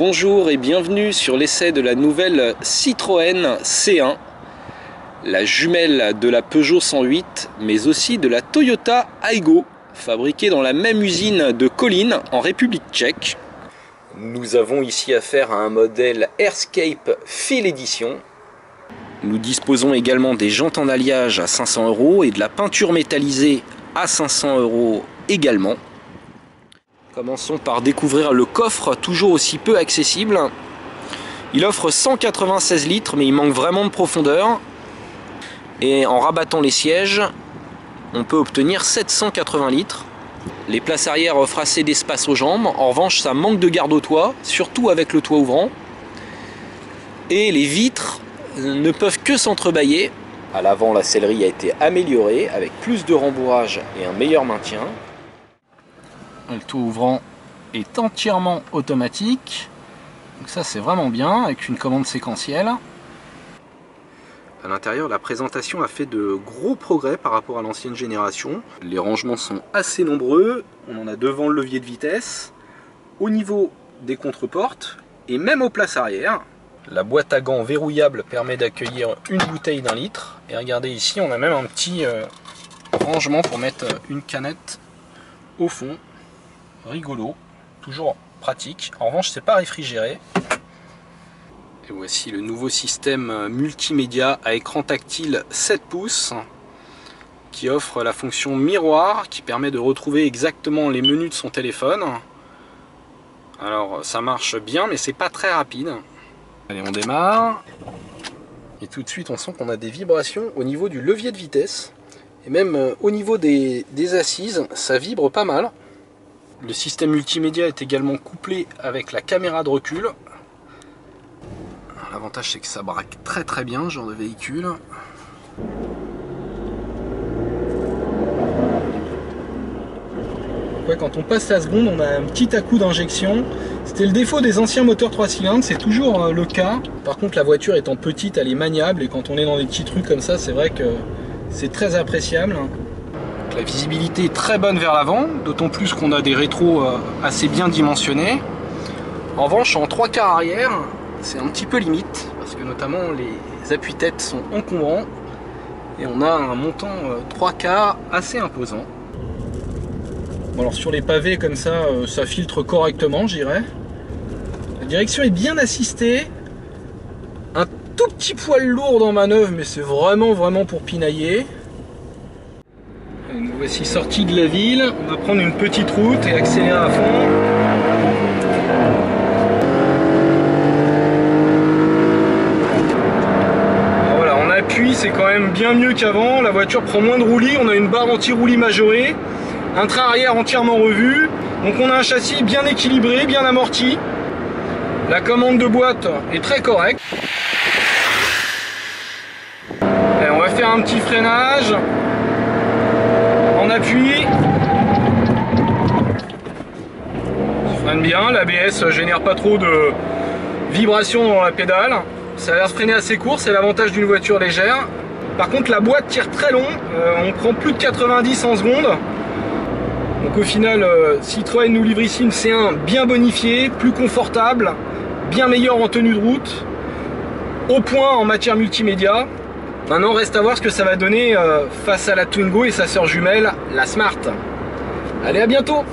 Bonjour et bienvenue sur l'essai de la nouvelle Citroën C1, la jumelle de la Peugeot 108, mais aussi de la Toyota Aygo, fabriquée dans la même usine de Colline, en République tchèque. Nous avons ici affaire à un modèle Airscape Feel Edition. Nous disposons également des jantes en alliage à 500 € et de la peinture métallisée à 500 € également. Commençons par découvrir le coffre, toujours aussi peu accessible. Il offre 196 litres, mais il manque vraiment de profondeur. Et en rabattant les sièges, on peut obtenir 780 litres. Les places arrière offrent assez d'espace aux jambes. En revanche, ça manque de garde au toit, surtout avec le toit ouvrant. Et les vitres ne peuvent que s'entrebâiller. À l'avant, la sellerie a été améliorée avec plus de rembourrage et un meilleur maintien. Le toit ouvrant est entièrement automatique, donc ça c'est vraiment bien, avec une commande séquentielle. À l'intérieur, la présentation a fait de gros progrès par rapport à l'ancienne génération. Les rangements sont assez nombreux, on en a devant le levier de vitesse, au niveau des contre-portes et même aux places arrière. La boîte à gants verrouillable permet d'accueillir une bouteille d'1 litre. Et regardez ici, on a même un petit rangement pour mettre une canette au fond. Rigolo, toujours pratique. En revanche, c'est pas réfrigéré. Et voici le nouveau système multimédia à écran tactile 7 pouces qui offre la fonction miroir qui permet de retrouver exactement les menus de son téléphone. Alors ça marche bien, mais c'est pas très rapide. Allez, on démarre et tout de suite on sent qu'on a des vibrations au niveau du levier de vitesse et même au niveau des assises, ça vibre pas mal. Le système multimédia est également couplé avec la caméra de recul. L'avantage, c'est que ça braque très très bien ce genre de véhicule. Ouais, quand on passe la seconde, on a un petit à-coup d'injection. C'était le défaut des anciens moteurs 3 cylindres, c'est toujours le cas. Par contre, la voiture étant petite, elle est maniable et quand on est dans des petites rues comme ça, c'est vrai que c'est très appréciable. La visibilité est très bonne vers l'avant, d'autant plus qu'on a des rétros assez bien dimensionnés. En revanche, en 3/4 arrière, c'est un petit peu limite, parce que notamment les appuis-têtes sont encombrants, et on a un montant 3/4 assez imposant. Bon, alors sur les pavés comme ça, ça filtre correctement, j'irais. La direction est bien assistée, un tout petit poil lourd en manœuvre, mais c'est vraiment pour pinailler. Nous voici sortis de la ville, on va prendre une petite route et accélérer à fond. Voilà, on appuie, c'est quand même bien mieux qu'avant, la voiture prend moins de roulis, on a une barre anti-roulis majorée, un train arrière entièrement revu, donc on a un châssis bien équilibré, bien amorti, la commande de boîte est très correcte. Allez, on va faire un petit freinage. Appuie, on freine bien, l'ABS génère pas trop de vibrations dans la pédale, ça a l'air de freiner assez court, c'est l'avantage d'une voiture légère. Par contre la boîte tire très long, on prend plus de 90 en seconde, donc au final Citroën nous livre ici une C1 bien bonifiée, plus confortable, bien meilleure en tenue de route, au point en matière multimédia. Maintenant, reste à voir ce que ça va donner face à la Twingo et sa sœur jumelle, la Smart. Allez, à bientôt!